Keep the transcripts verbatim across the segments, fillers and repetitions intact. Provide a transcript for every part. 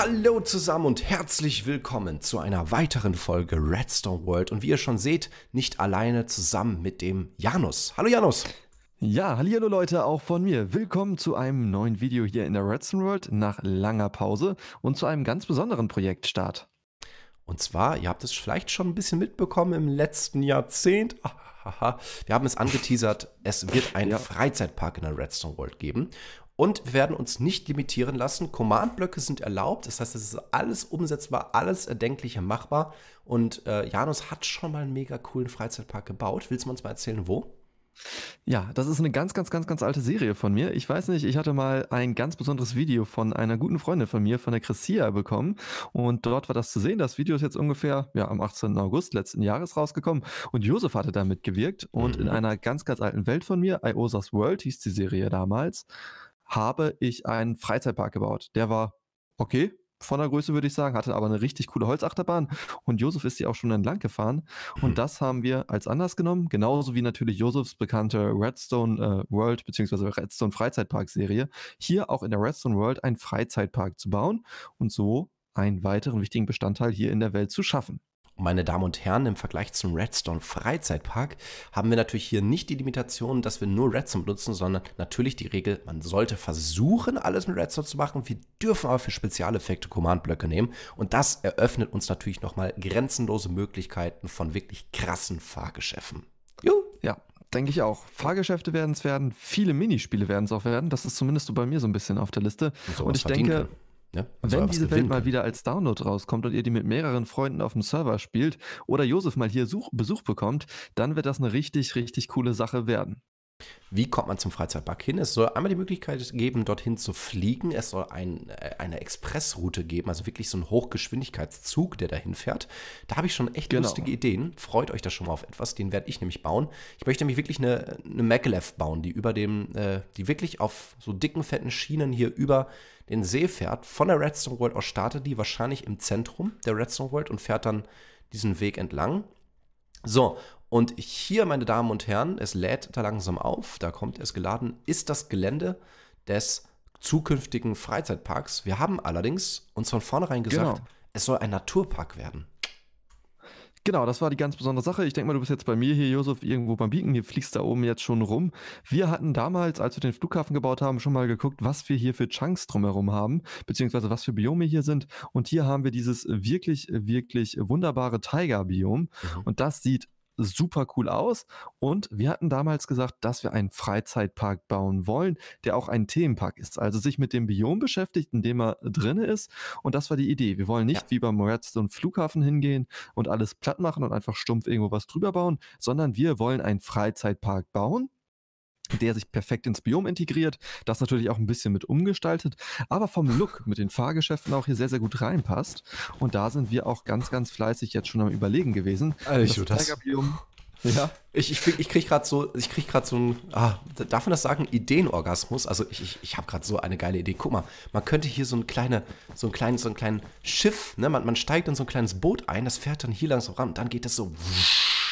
Hallo zusammen und herzlich willkommen zu einer weiteren Folge Redstone World und wie ihr schon seht, nicht alleine, zusammen mit dem Janus. Hallo Janus! Ja, hallihallo Leute, auch von mir. Willkommen zu einem neuen Video hier in der Redstone World nach langer Pause und zu einem ganz besonderen Projektstart. Und zwar, ihr habt es vielleicht schon ein bisschen mitbekommen im letzten Jahrzehnt. Wir haben es angeteasert, es wird einen ja. Freizeitpark in der Redstone World geben. Und wir werden uns nicht limitieren lassen. Command-Blöcke sind erlaubt. Das heißt, es ist alles umsetzbar, alles Erdenkliche machbar. Und äh, Janus hat schon mal einen mega coolen Freizeitpark gebaut. Willst du uns mal erzählen, wo? Ja, das ist eine ganz, ganz, ganz, ganz alte Serie von mir. Ich weiß nicht, ich hatte mal ein ganz besonderes Video von einer guten Freundin von mir, von der Cressia, bekommen. Und dort war das zu sehen. Das Video ist jetzt ungefähr ja, am achtzehnten August letzten Jahres rausgekommen. Und Josef hatte da mitgewirkt. Und mhm. in einer ganz, ganz alten Welt von mir, iOser's World hieß die Serie damals, habe ich einen Freizeitpark gebaut. Der war okay, von der Größe würde ich sagen, hatte aber eine richtig coole Holzachterbahn und Josef ist die auch schon entlang gefahren und hm. das haben wir als Anlass genommen, genauso wie natürlich Josefs bekannte Redstone äh, World bzw. Redstone Freizeitpark Serie, hier auch in der Redstone World einen Freizeitpark zu bauen und so einen weiteren wichtigen Bestandteil hier in der Welt zu schaffen. Meine Damen und Herren, im Vergleich zum Redstone Freizeitpark haben wir natürlich hier nicht die Limitation, dass wir nur Redstone benutzen, sondern natürlich die Regel, man sollte versuchen, alles mit Redstone zu machen. Wir dürfen aber für Spezialeffekte Command-Blöcke nehmen und das eröffnet uns natürlich nochmal grenzenlose Möglichkeiten von wirklich krassen Fahrgeschäften. Juhu. Ja, denke ich auch. Fahrgeschäfte werden es werden, viele Minispiele werden es auch werden. Das ist zumindest so bei mir so ein bisschen auf der Liste. Und, so und ich denke... Können. Ja, wenn diese Welt mal wieder als Download rauskommt und ihr die mit mehreren Freunden auf dem Server spielt oder Josef mal hier Such Besuch bekommt, dann wird das eine richtig, richtig coole Sache werden. Wie kommt man zum Freizeitpark hin? Es soll einmal die Möglichkeit geben, dorthin zu fliegen. Es soll ein, eine Expressroute geben, also wirklich so einen Hochgeschwindigkeitszug, der dahin fährt. Da habe ich schon echt genau. lustige Ideen. Freut euch da schon mal auf etwas. Den werde ich nämlich bauen. Ich möchte nämlich wirklich eine, eine Maglev bauen, die über dem, äh, die wirklich auf so dicken, fetten Schienen hier über den See fährt. Von der Redstone World aus startet die wahrscheinlich im Zentrum der Redstone World und fährt dann diesen Weg entlang. So, und hier, meine Damen und Herren, es lädt da langsam auf, da kommt es geladen, ist das Gelände des zukünftigen Freizeitparks. Wir haben allerdings uns von vornherein gesagt, genau. es soll ein Naturpark werden. Genau, das war die ganz besondere Sache. Ich denke mal, du bist jetzt bei mir hier, Josef, irgendwo beim Biken. Hier fliegst da oben jetzt schon rum. Wir hatten damals, als wir den Flughafen gebaut haben, schon mal geguckt, was wir hier für Chunks drumherum haben, beziehungsweise was für Biome hier sind. Und hier haben wir dieses wirklich, wirklich wunderbare Tiger-Biom. Mhm. Und das sieht super cool aus. Und wir hatten damals gesagt, dass wir einen Freizeitpark bauen wollen, der auch ein Themenpark ist. Also sich mit dem Biom beschäftigt, in dem er drin ist. Und das war die Idee. Wir wollen nicht ja. wie beim Redstone Flughafen hingehen und alles platt machen und einfach stumpf irgendwo was drüber bauen, sondern wir wollen einen Freizeitpark bauen, der sich perfekt ins Biom integriert, das natürlich auch ein bisschen mit umgestaltet, aber vom Look mit den Fahrgeschäften auch hier sehr, sehr gut reinpasst. Und da sind wir auch ganz, ganz fleißig jetzt schon am Überlegen gewesen. Also ich würde das... Ja, ich, ich, ich kriege gerade so, ich krieg grad so ein, ah, darf man das sagen, Ideenorgasmus? Also ich, ich, ich habe gerade so eine geile Idee. Guck mal, man könnte hier so ein kleines, so ein kleines, so ein kleines Schiff, ne? man, man steigt in so ein kleines Boot ein, das fährt dann hier langsam ran, dann geht das so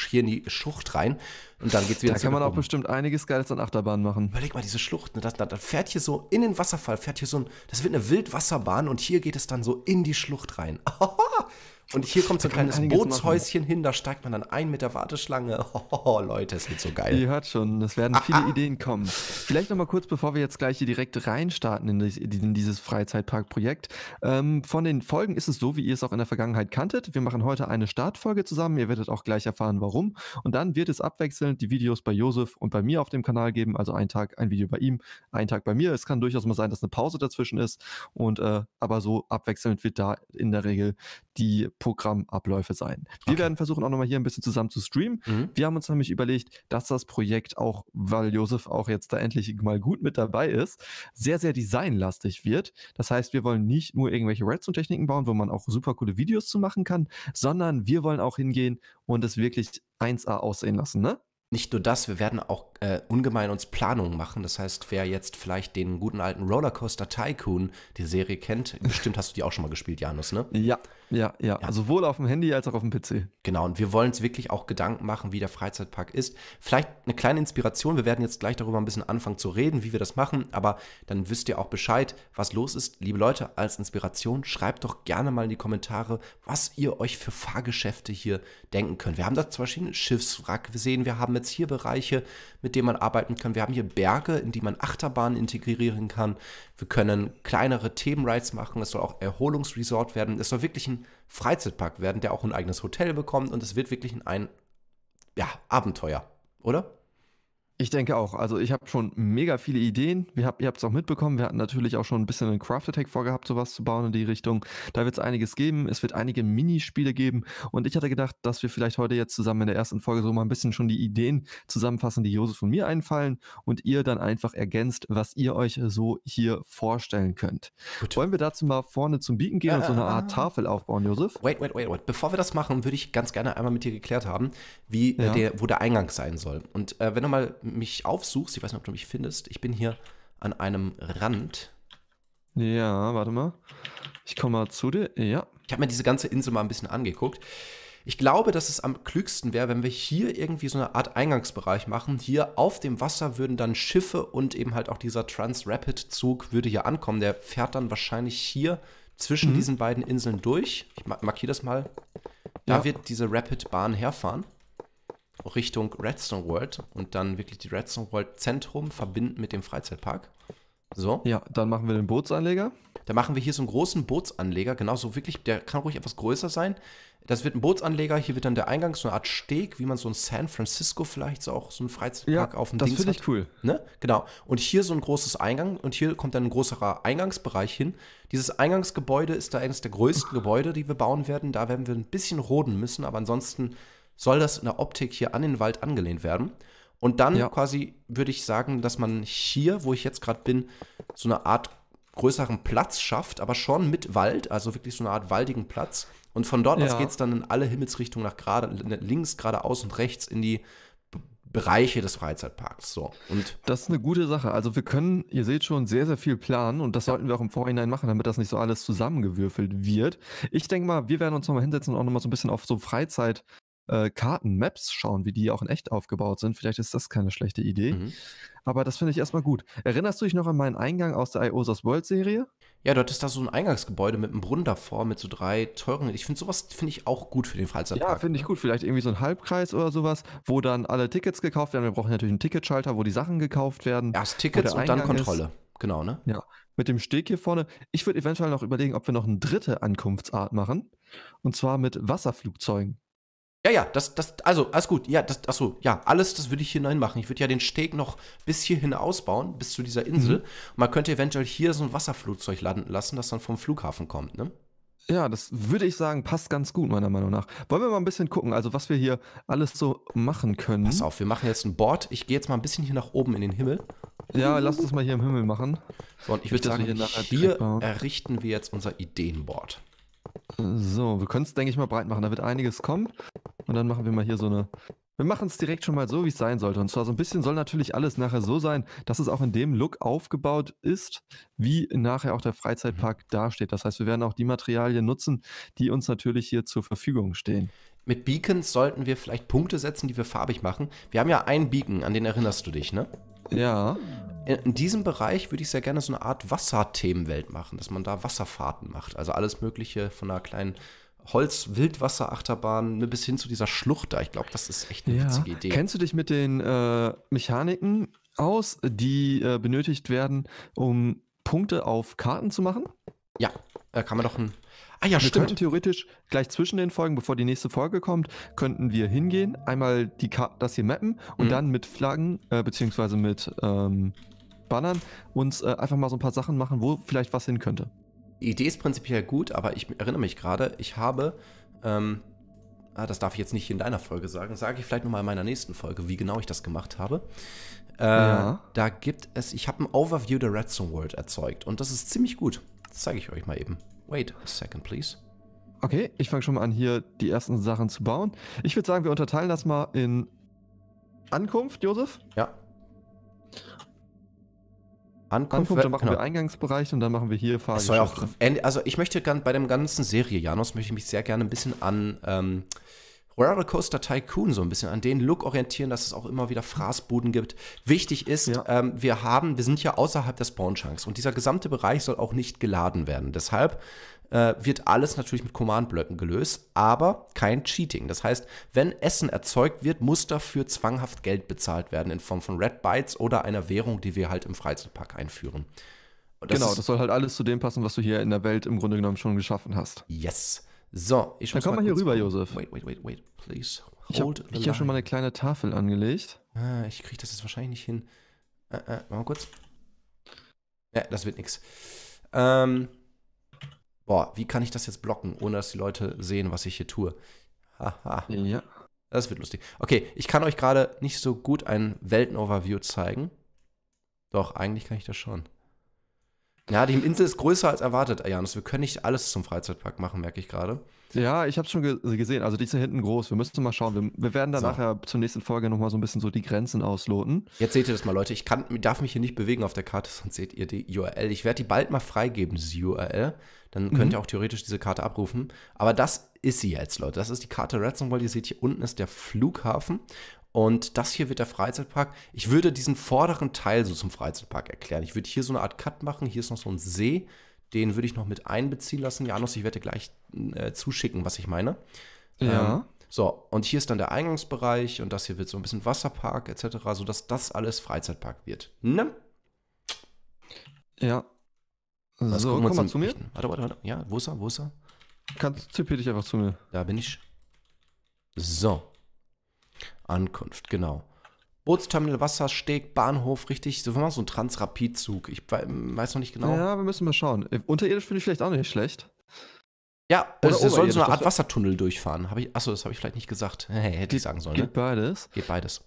hier in die Schlucht rein und dann geht's wieder. Da kann man auch bestimmt einiges Geiles an Achterbahn machen. Überleg mal, diese Schlucht, ne? das, das, das fährt hier so in den Wasserfall, fährt hier so ein, das wird eine Wildwasserbahn und hier geht es dann so in die Schlucht rein. Und hier kommt so ein kleines Bootshäuschen hin, da steigt man dann ein mit der Warteschlange. Oh, Leute, es wird so geil. Ihr hört schon, es werden ah, viele ah. Ideen kommen. Vielleicht nochmal kurz, bevor wir jetzt gleich hier direkt reinstarten in, in dieses Freizeitpark-Projekt. Ähm, von den Folgen ist es so, wie ihr es auch in der Vergangenheit kanntet. Wir machen heute eine Startfolge zusammen. Ihr werdet auch gleich erfahren, warum. Und dann wird es abwechselnd die Videos bei Josef und bei mir auf dem Kanal geben. Also einen Tag ein Video bei ihm, einen Tag bei mir. Es kann durchaus mal sein, dass eine Pause dazwischen ist. Und, äh, aber so abwechselnd wird da in der Regel die Programmabläufe sein. Wir okay. werden versuchen, auch nochmal hier ein bisschen zusammen zu streamen. Mhm. Wir haben uns nämlich überlegt, dass das Projekt auch, weil Josef auch jetzt da endlich mal gut mit dabei ist, sehr, sehr designlastig wird. Das heißt, wir wollen nicht nur irgendwelche Redstone-Techniken bauen, wo man auch super coole Videos zu machen kann, sondern wir wollen auch hingehen und es wirklich eins A aussehen lassen, ne? Nicht nur das, wir werden auch äh, ungemein uns Planungen machen. Das heißt, wer jetzt vielleicht den guten alten Rollercoaster Tycoon, die Serie, kennt, bestimmt hast du die auch schon mal gespielt, Janus, ne? Ja, ja, ja, ja. Sowohl auf dem Handy als auch auf dem P C. Genau, und wir wollen uns wirklich auch Gedanken machen, wie der Freizeitpark ist. Vielleicht eine kleine Inspiration, wir werden jetzt gleich darüber ein bisschen anfangen zu reden, wie wir das machen, aber dann wisst ihr auch Bescheid, was los ist. Liebe Leute, als Inspiration, schreibt doch gerne mal in die Kommentare, was ihr euch für Fahrgeschäfte hier denken könnt. Wir haben da zum Beispiel ein Schiffswrack gesehen, wir haben jetzt hier Bereiche, mit denen man arbeiten kann, wir haben hier Berge, in die man Achterbahnen integrieren kann, wir können kleinere Themenrides machen, es soll auch Erholungsresort werden, es soll wirklich ein Freizeitpark werden, der auch ein eigenes Hotel bekommt, und es wird wirklich ein, ja, Abenteuer, oder? Ich denke auch. Also ich habe schon mega viele Ideen. Wir hab, ihr habt es auch mitbekommen. Wir hatten natürlich auch schon ein bisschen einen Craft-Attack vorgehabt, sowas zu bauen in die Richtung. Da wird es einiges geben. Es wird einige Minispiele geben. Und ich hatte gedacht, dass wir vielleicht heute jetzt zusammen in der ersten Folge so mal ein bisschen schon die Ideen zusammenfassen, die Josef und mir einfallen, und ihr dann einfach ergänzt, was ihr euch so hier vorstellen könnt. Gut. Wollen wir dazu mal vorne zum Beacon gehen äh, und so eine Art Tafel aufbauen, Josef? Wait, wait, wait, wait. Bevor wir das machen, würde ich ganz gerne einmal mit dir geklärt haben, wie, ja. äh, der, wo der Eingang sein soll. Und äh, wenn du mal mich aufsuchst, ich weiß nicht, ob du mich findest, ich bin hier an einem Rand. Ja, warte mal. Ich komme mal zu dir, ja. Ich habe mir diese ganze Insel mal ein bisschen angeguckt. Ich glaube, dass es am klügsten wäre, wenn wir hier irgendwie so eine Art Eingangsbereich machen. Hier auf dem Wasser würden dann Schiffe und eben halt auch dieser Transrapid-Zug würde hier ankommen. Der fährt dann wahrscheinlich hier zwischen mhm. diesen beiden Inseln durch. Ich markiere das mal. Da ja. wird diese Rapid-Bahn herfahren. Richtung Redstone World und dann wirklich die Redstone World Zentrum verbinden mit dem Freizeitpark. So. Ja, dann machen wir den Bootsanleger. Da machen wir hier so einen großen Bootsanleger, genau so wirklich, der kann ruhig etwas größer sein. Das wird ein Bootsanleger, hier wird dann der Eingang, so eine Art Steg, wie man so in San Francisco vielleicht so auch so einen Freizeitpark ja, auf dem Dings hat. Das finde ich cool. Ne? Genau. Und hier so ein großes Eingang und hier kommt dann ein größerer Eingangsbereich hin. Dieses Eingangsgebäude ist da eines der größten Gebäude, die wir bauen werden. Da werden wir ein bisschen roden müssen, aber ansonsten soll das in der Optik hier an den Wald angelehnt werden. Und dann ja. quasi würde ich sagen, dass man hier, wo ich jetzt gerade bin, so eine Art größeren Platz schafft, aber schon mit Wald, also wirklich so eine Art waldigen Platz. Und von dort ja. aus geht es dann in alle Himmelsrichtungen nach gerade, links, geradeaus und rechts in die Bereiche des Freizeitparks. So. Und das ist eine gute Sache. Also wir können, ihr seht schon, sehr, sehr viel planen und das ja. sollten wir auch im Vorhinein machen, damit das nicht so alles zusammengewürfelt wird. Ich denke mal, wir werden uns nochmal hinsetzen und auch nochmal so ein bisschen auf so Freizeit Karten, Maps schauen, wie die auch in echt aufgebaut sind. Vielleicht ist das keine schlechte Idee. Mhm. Aber das finde ich erstmal gut. Erinnerst du dich noch an meinen Eingang aus der iOSA's World Serie? Ja, dort ist da so ein Eingangsgebäude mit einem Brunnen davor, mit so drei teuren. Ich finde sowas, finde ich auch gut für den Freizeitpark. Ja, finde ich gut. Vielleicht irgendwie so ein Halbkreis oder sowas, wo dann alle Tickets gekauft werden. Wir brauchen natürlich einen Ticketschalter, wo die Sachen gekauft werden. Erst Tickets und dann Kontrolle. Ist. Genau, ne? Ja. Mit dem Steg hier vorne. Ich würde eventuell noch überlegen, ob wir noch eine dritte Ankunftsart machen. Und zwar mit Wasserflugzeugen. Ja, ja, das, das, also, alles gut, ja, das, achso, ja, alles, das würde ich hier hinein machen. Ich würde ja den Steg noch bis hierhin ausbauen, bis zu dieser Insel. Mhm. Man könnte eventuell hier so ein Wasserflugzeug landen lassen, das dann vom Flughafen kommt, ne? Ja, das würde ich sagen, passt ganz gut, meiner Meinung nach. Wollen wir mal ein bisschen gucken, also was wir hier alles so machen können. Pass auf, wir machen jetzt ein Board. Ich gehe jetzt mal ein bisschen hier nach oben in den Himmel. Ja, lass das mal hier im Himmel machen. So, und ich würde sagen, hier, hier errichten wir jetzt unser Ideenboard. So, wir können es, denke ich mal, breit machen. Da wird einiges kommen. Und dann machen wir mal hier so eine... Wir machen es direkt schon mal so, wie es sein sollte. Und zwar so ein bisschen soll natürlich alles nachher so sein, dass es auch in dem Look aufgebaut ist, wie nachher auch der Freizeitpark mhm. dasteht. Das heißt, wir werden auch die Materialien nutzen, die uns natürlich hier zur Verfügung stehen. Mit Beacons sollten wir vielleicht Punkte setzen, die wir farbig machen. Wir haben ja einen Beacon, an den erinnerst du dich, ne? Ja. In diesem Bereich würde ich sehr gerne so eine Art Wasserthemenwelt machen, dass man da Wasserfahrten macht. Also alles Mögliche von einer kleinen Holz-Wildwasserachterbahn bis hin zu dieser Schlucht da. Ich glaube, das ist echt eine ja. witzige Idee. Kennst du dich mit den äh, Mechaniken aus, die äh, benötigt werden, um Punkte auf Karten zu machen? Ja, da kann man doch ein... Ah ja, wir stimmt. könnten theoretisch gleich zwischen den Folgen, bevor die nächste Folge kommt, könnten wir hingehen, einmal die Karte, das hier mappen und mhm. dann mit Flaggen äh, beziehungsweise mit ähm, Bannern uns äh, einfach mal so ein paar Sachen machen, wo vielleicht was hin könnte. Die Idee ist prinzipiell gut, aber ich erinnere mich gerade, ich habe, ähm, ah, das darf ich jetzt nicht in deiner Folge sagen, sage ich vielleicht nochmal in meiner nächsten Folge, wie genau ich das gemacht habe. Äh, ja. Da gibt es, ich habe ein Overview der Redstone World erzeugt und das ist ziemlich gut. Das zeige ich euch mal eben. Wait a second, please. Okay, ich fange schon mal an, hier die ersten Sachen zu bauen. Ich würde sagen, wir unterteilen das mal in Ankunft, Josef. Ja. Ankunft, Ankunft, dann machen genau. wir Eingangsbereich und dann machen wir hier Fahrgeschäfte. Also ich möchte gern bei der ganzen Serie, Janus, möchte ich mich sehr gerne ein bisschen an ähm, Rollercoaster Tycoon, so ein bisschen an den Look orientieren, dass es auch immer wieder Fraßbuden gibt. Wichtig ist, ja. ähm, wir haben, wir sind ja außerhalb des Spawn-Chunks und dieser gesamte Bereich soll auch nicht geladen werden. Deshalb äh, wird alles natürlich mit Command-Blöcken gelöst, aber kein Cheating. Das heißt, wenn Essen erzeugt wird, muss dafür zwanghaft Geld bezahlt werden in Form von Red Bytes oder einer Währung, die wir halt im Freizeitpark einführen. Und das genau, das soll halt alles zu dem passen, was du hier in der Welt im Grunde genommen schon geschaffen hast. Yes. So, ich Dann komm mal hier rüber, Josef. Wait, wait, wait, wait, please. Hold ich habe hier schon mal eine kleine Tafel angelegt. Ah, ich kriege das jetzt wahrscheinlich nicht hin. Äh, äh, mal kurz. Ja, das wird nix. Ähm, boah, wie kann ich das jetzt blocken, ohne dass die Leute sehen, was ich hier tue? Haha. Ja. Das wird lustig. Okay, ich kann euch gerade nicht so gut ein Welten-Overview zeigen. Doch, eigentlich kann ich das schon. Ja, die Insel ist größer als erwartet, Janus. Wir können nicht alles zum Freizeitpark machen, merke ich gerade. Ja, ich habe es schon ge gesehen. Also die ist ja hinten groß. Wir müssen mal schauen. Wir, wir werden dann so. nachher zur nächsten Folge nochmal so ein bisschen so die Grenzen ausloten. Jetzt seht ihr das mal, Leute. Ich kann, darf mich hier nicht bewegen auf der Karte, sonst seht ihr die U R L. Ich werde die bald mal freigeben, diese U R L. Dann könnt mhm. ihr auch theoretisch diese Karte abrufen. Aber das ist sie jetzt, Leute. Das ist die Karte Redstone World. Ihr seht, hier unten ist der Flughafen. Und das hier wird der Freizeitpark. Ich würde diesen vorderen Teil so zum Freizeitpark erklären. Ich würde hier so eine Art Cut machen. Hier ist noch so ein See. Den würde ich noch mit einbeziehen lassen. Janus, ich werde dir gleich äh, zuschicken, was ich meine. Ja. Ähm, so, und hier ist dann der Eingangsbereich. Und das hier wird so ein bisschen Wasserpark et cetera. Sodass das alles Freizeitpark wird. Ne? Ja. Also, so, komm mal zu mir. Warte, warte, warte. Ja, wo ist er? Wo ist er? Kannst tippe dich einfach zu mir. Da bin ich. So. Ankunft, genau. Bootsterminal, Wassersteg, Bahnhof, richtig. So, wir machen so einen Transrapid-Zug. Ich weiß noch nicht genau. Ja, wir müssen mal schauen. Unterirdisch finde ich vielleicht auch nicht schlecht. Ja, oder es soll so eine Art Wassertunnel durchfahren. Hab ich, achso, das habe ich vielleicht nicht gesagt. Hey, hätte Ge ich sagen sollen. Geht ne? beides. Geht beides.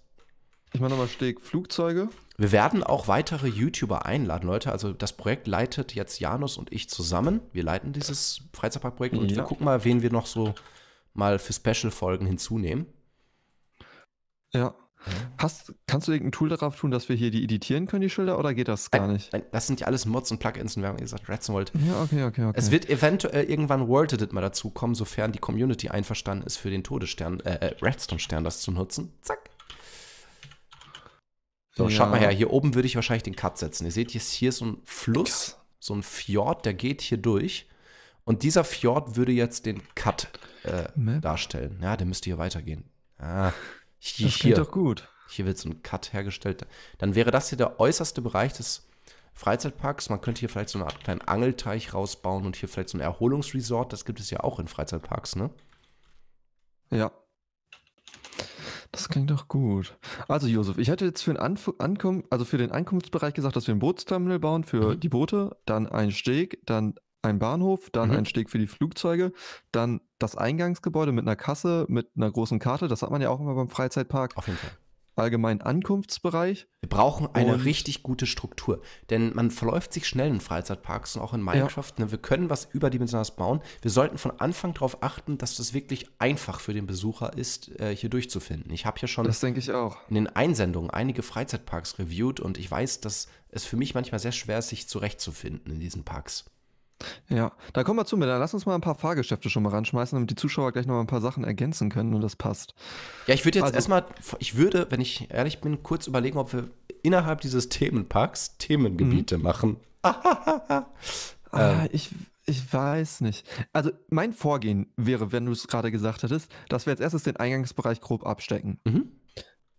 Ich mache nochmal Steg Flugzeuge. Wir werden auch weitere YouTuber einladen, Leute. Also das Projekt leitet jetzt Janus und ich zusammen. Wir leiten dieses Freizeitparkprojekt ja. und wir gucken mal, wen wir noch so mal für Special-Folgen hinzunehmen. Ja. Hast, kannst du irgendein Tool darauf tun, dass wir hier die editieren können, die Schilder, oder geht das gar nein, nicht? Nein, das sind ja alles Mods und Plugins und wir haben gesagt, Redstone World. Ja, okay, okay, okay. Es wird eventuell irgendwann World Edit mal dazu kommen, sofern die Community einverstanden ist, für den Todesstern, äh, Redstone-Stern das zu nutzen. Zack. So, ja. Schaut mal her, hier oben würde ich wahrscheinlich den Cut setzen. Ihr seht, jetzt hier ist so ein Fluss, so ein Fjord, der geht hier durch. Und dieser Fjord würde jetzt den Cut äh, darstellen. Ja, der müsste hier weitergehen. Ah. Hier, das klingt doch gut. Hier wird so ein Cut hergestellt. Dann wäre das hier der äußerste Bereich des Freizeitparks. Man könnte hier vielleicht so eine Art kleinen Angelteich rausbauen und hier vielleicht so ein Erholungsresort. Das gibt es ja auch in Freizeitparks, ne? Ja. Das klingt doch gut. Also, Josef, ich hätte jetzt für den, Anf Ankunft, also für den Ankunftsbereich gesagt, dass wir ein Bootsterminal bauen für mhm. die Boote, dann einen Steg, dann ein Bahnhof, dann mhm. ein Steg für die Flugzeuge, dann das Eingangsgebäude mit einer Kasse, mit einer großen Karte. Das hat man ja auch immer beim Freizeitpark. Auf jeden Fall. Allgemein Ankunftsbereich. Wir brauchen eine und richtig gute Struktur, denn man verläuft sich schnell in Freizeitparks und auch in Minecraft. Ja. Ne? Wir können was überdimensionales bauen. Wir sollten von Anfang darauf achten, dass das wirklich einfach für den Besucher ist, äh, hier durchzufinden. Ich habe ja schon das denke ich auch. in den Einsendungen einige Freizeitparks reviewt und ich weiß, dass es für mich manchmal sehr schwer ist, sich zurechtzufinden in diesen Parks. Ja, dann komm mal zu mir, dann lass uns mal ein paar Fahrgeschäfte schon mal ranschmeißen, damit die Zuschauer gleich noch mal ein paar Sachen ergänzen können und das passt. Ja, ich würde jetzt also, erstmal, ich würde, wenn ich ehrlich bin, kurz überlegen, ob wir innerhalb dieses Themenparks Themengebiete mhm. machen. ah, ähm. ich, ich weiß nicht. Also mein Vorgehen wäre, wenn du es gerade gesagt hättest, dass wir als erstes den Eingangsbereich grob abstecken. Mhm.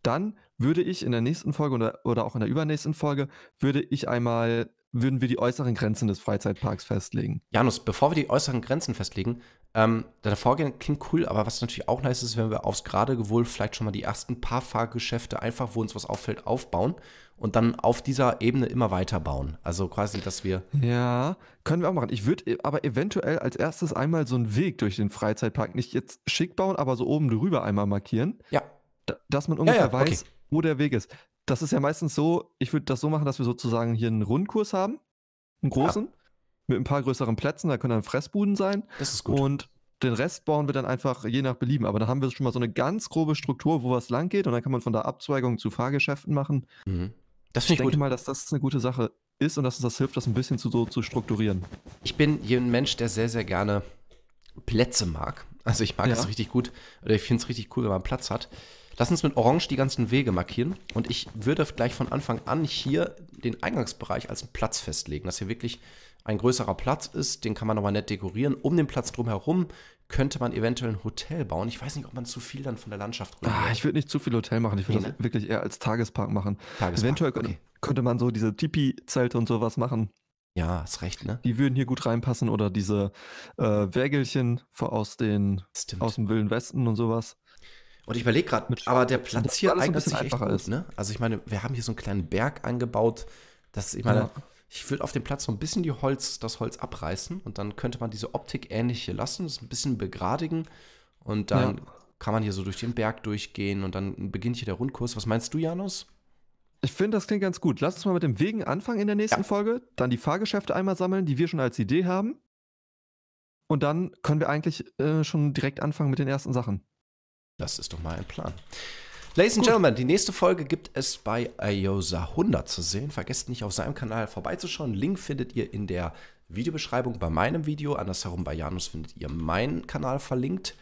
Dann würde ich in der nächsten Folge oder, oder auch in der übernächsten Folge, würde ich einmal... würden wir die äußeren Grenzen des Freizeitparks festlegen. Janus, bevor wir die äußeren Grenzen festlegen, ähm, dein Vorgehen klingt cool, aber was natürlich auch nice ist, wenn wir aufs Gerade gewohl vielleicht schon mal die ersten paar Fahrgeschäfte einfach, wo uns was auffällt, aufbauen und dann auf dieser Ebene immer weiterbauen. Also quasi, dass wir... Ja, können wir auch machen. Ich würde aber eventuell als erstes einmal so einen Weg durch den Freizeitpark nicht jetzt schick bauen, aber so oben drüber einmal markieren. Ja. Dass man ungefähr ja, ja, weiß, okay. wo der Weg ist. Das ist ja meistens so, ich würde das so machen, dass wir sozusagen hier einen Rundkurs haben, einen großen, ja. mit ein paar größeren Plätzen, da können dann Fressbuden sein. Das ist gut. Und den Rest bauen wir dann einfach je nach Belieben. Aber dann haben wir schon mal so eine ganz grobe Struktur, wo was lang geht und dann kann man von der Abzweigung zu Fahrgeschäften machen. Mhm. Das finde ich, ich denke gut. mal, dass das eine gute Sache ist und dass uns das hilft, das ein bisschen zu, so zu strukturieren. Ich bin hier ein Mensch, der sehr, sehr gerne Plätze mag. Also ich mag ja. das richtig gut, oder ich finde es richtig cool, wenn man Platz hat. Lass uns mit Orange die ganzen Wege markieren und ich würde gleich von Anfang an hier den Eingangsbereich als einen Platz festlegen, dass hier wirklich ein größerer Platz ist, den kann man nochmal nett dekorieren. Um den Platz drumherum könnte man eventuell ein Hotel bauen. Ich weiß nicht, ob man zu viel dann von der Landschaft rüber ah, ich würde nicht zu viel Hotel machen. Ich würde nee, das ne? wirklich eher als Tagespark machen. Tagespark, eventuell okay. könnte man so diese Tipi-Zelte und sowas machen. Ja, hast recht, ne? Die würden hier gut reinpassen oder diese äh, Wägelchen aus, den, aus dem Wilden Westen und sowas. Und ich überlege gerade, aber der Platz hier eignet sich echt gut, ne? Also ich meine, wir haben hier so einen kleinen Berg angebaut. Das, ich meine, ja. ich würde auf dem Platz so ein bisschen die Holz, das Holz abreißen und dann könnte man diese Optik ähnlich hier lassen, das ein bisschen begradigen und dann ja. kann man hier so durch den Berg durchgehen und dann beginnt hier der Rundkurs. Was meinst du, Janus? Ich finde, das klingt ganz gut. Lass uns mal mit dem Wegen anfangen in der nächsten ja. Folge, dann die Fahrgeschäfte einmal sammeln, die wir schon als Idee haben und dann können wir eigentlich äh, schon direkt anfangen mit den ersten Sachen. Das ist doch mal ein Plan. Ladies and Gentlemen, die nächste Folge gibt es bei iOser hundert zu sehen. Vergesst nicht, auf seinem Kanal vorbeizuschauen. Link findet ihr in der Videobeschreibung bei meinem Video. Andersherum bei Janus findet ihr meinen Kanal verlinkt.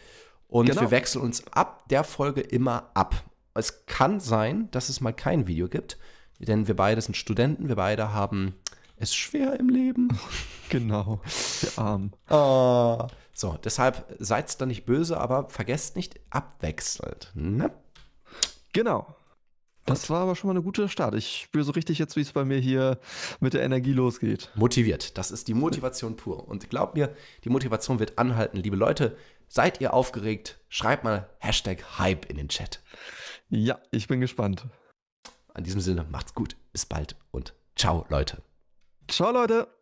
Und genau. wir wechseln uns ab der Folge immer ab. Es kann sein, dass es mal kein Video gibt, denn wir beide sind Studenten. Wir beide haben es schwer im Leben. Genau. Wir armen. Oh. So, deshalb seid's da nicht böse, aber vergesst nicht, abwechselnd. Ne? Genau. Das Gut. war aber schon mal ein guter Start. Ich spüre so richtig jetzt, wie es bei mir hier mit der Energie losgeht. Motiviert. Das ist die Motivation pur. Und glaubt mir, die Motivation wird anhalten. Liebe Leute, seid ihr aufgeregt? Schreibt mal Hashtag Hype in den Chat. Ja, ich bin gespannt. In diesem Sinne, macht's gut. Bis bald und ciao, Leute. Ciao, Leute.